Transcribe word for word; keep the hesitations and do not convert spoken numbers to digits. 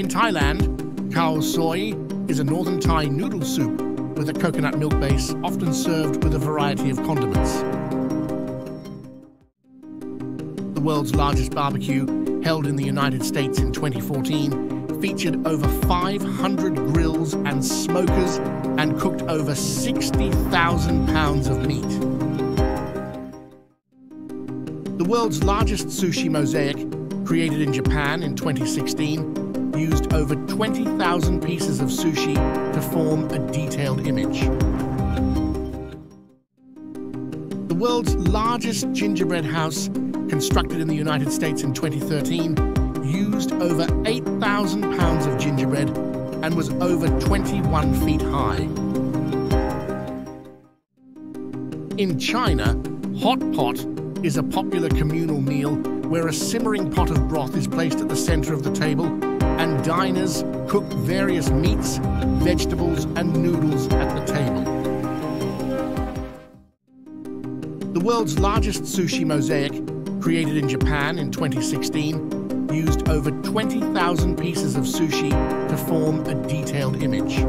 In Thailand, khao soi is a northern Thai noodle soup with a coconut milk base, often served with a variety of condiments. The world's largest barbecue, held in the United States in twenty fourteen, featured over five hundred grills and smokers and cooked over sixty thousand pounds of meat. The world's largest sushi mosaic, created in Japan in twenty sixteen, used over twenty thousand pieces of sushi to form a detailed image. The world's largest gingerbread house, constructed in the United States in twenty thirteen, used over eight thousand pounds of gingerbread and was over twenty-one feet high. In China, hot pot is a popular communal meal where a simmering pot of broth is placed at the center of the table and diners cook various meats, vegetables and noodles at the table. The world's largest sushi mosaic, created in Japan in twenty sixteen, used over twenty thousand pieces of sushi to form a detailed image.